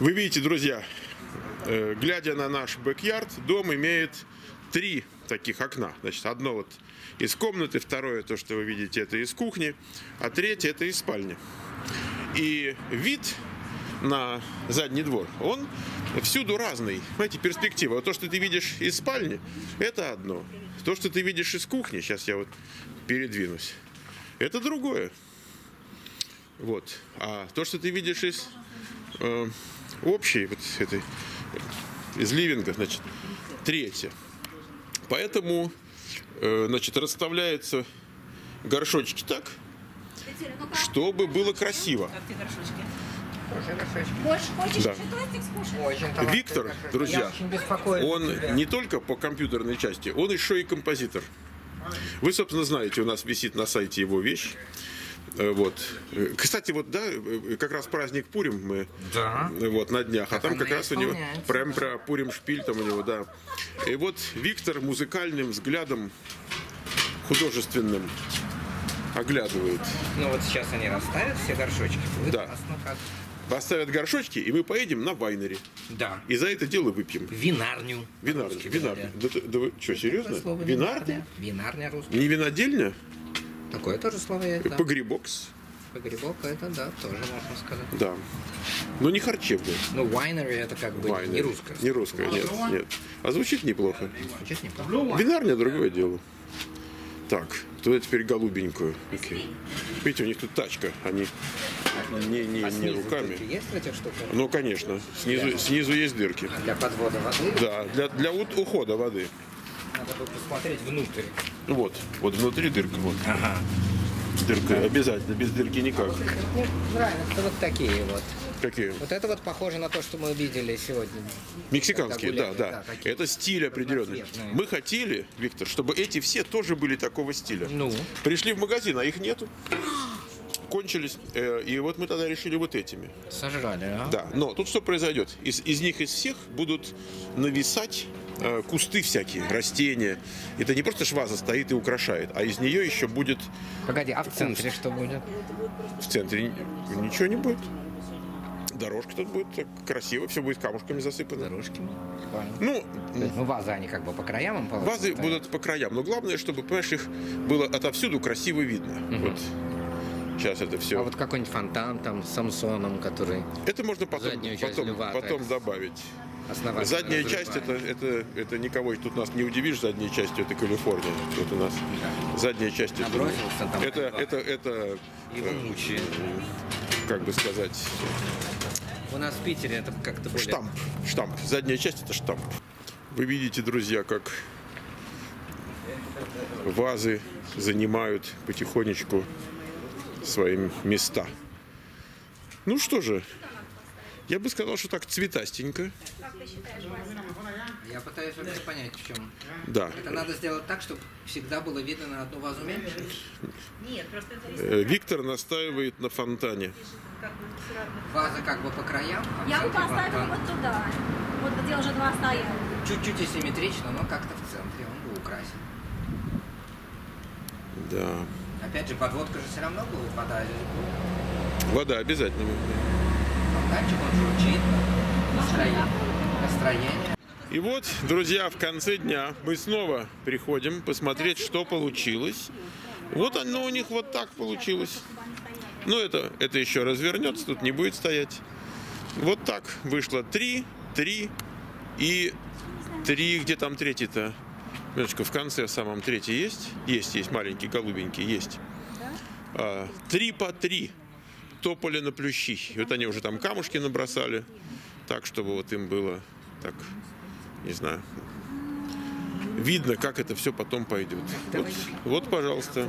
Вы видите, друзья, глядя на наш бэк-ярд, дом имеет три таких окна. Значит, одно вот из комнаты, второе, то, что вы видите, это из кухни, а третье это из спальни. И вид на задний двор, он всюду разный. Понимаете, перспектива. Вот то, что ты видишь из спальни, это одно. То, что ты видишь из кухни, сейчас я вот передвинусь, это другое. Вот. А то, что ты видишь из общей, вот этой, из ливинга, значит, третье. Поэтому, значит, расставляются горшочки так, чтобы было красиво. Да. Виктор, друзья, он не только по компьютерной части, он еще и композитор. Вы, собственно, знаете, у нас висит на сайте его вещь. Вот. Кстати, вот, да, как раз праздник Пурим мы, да, вот, на днях, а там как раз у него прям про Пурим шпиль там у него, да. И вот Виктор музыкальным взглядом, художественным, оглядывает. Ну вот сейчас они расставят все горшочки. Да. Поставят горшочки, и мы поедем на вайнери. Да. И за это дело выпьем. Винарню. Винарню. Винарню. Да вы что, серьезно? Винарня? Винарня русская. Не винодельня? Такое тоже слово есть, да. Погребокс. Погребок это, да, тоже можно сказать. Да. Но не харчевня. Ну, вайнери это как бы winery. Не русское. Не русское, нет, нет. А звучит неплохо. Звучит неплохо. Винарня другое дело. Так, туда теперь голубенькую. Окей. Видите, у них тут тачка, они не руками. Есть в этих штуках? Ну, конечно, снизу есть дырки. А для подвода воды? Да, для ухода воды. Надо бы посмотреть внутрь. Вот, вот внутри дырка. Вот. Ага. Дырка, обязательно, без дырки никак. А вот, мне нравятся вот такие вот. Какие? Вот это вот похоже на то, что мы видели сегодня. Мексиканские, гуляли, да, да. Такие. Это стиль определенный. Мы хотели, Виктор, чтобы эти все тоже были такого стиля. Ну. Пришли в магазин, а их нету. Кончились. И вот мы тогда решили вот этими. Сожрали, а? Да. Но тут что произойдет? Из них, из всех будут нависать кусты всякие, растения. Это не просто шваза стоит и украшает, а из нее еще будет... Погоди, а в центре что будет? В центре ничего не будет. Дорожка тут будет красиво, все будет камушками засыпано. Дорожки? Ну, вазы они как бы по краям? Вазы будут по краям, но главное, чтобы, понимаешь, их было отовсюду красиво видно. Вот. Сейчас это все. А вот какой-нибудь фонтан там с Самсоном, который... Это можно потом добавить. Задняя часть, это никого тут нас не удивишь, задней частью это Калифорния. Тут у нас задняя часть это как бы сказать... У нас в Питере это как-то более... Штамп. Штамп. Задняя часть это штамп. Вы видите, друзья, как вазы занимают потихонечку свои места. Ну что же, я бы сказал, что так цветастенько. Я пытаюсь вообще понять, в чем. Да. Это надо сделать так, чтобы всегда было видно на одну вазу меньше. Нет, просто это... Виктор настаивает на фонтане. Ваза как бы по краям. Я бы поставила вот туда, вот где уже два стоят. Чуть-чуть асимметрично, но как-то в центре он был украсен. Да. Опять же, подводка же все равно будет, вода. Вода обязательно будет. Фонтанчик, он журчит. Настроение. Настроение. И вот, друзья, в конце дня мы снова приходим посмотреть, что получилось. Вот оно у них вот так получилось. Но это еще развернется, тут не будет стоять. Вот так вышло 3, 3 и 3. Где там третий-то? Минуточку, в конце, в самом третий есть? Есть, есть, маленький, голубенький, есть. 3 по 3 топали на плющи. Вот они уже там камушки набросали, так, чтобы вот им было, так, не знаю, видно, как это все потом пойдет. Вот, пожалуйста.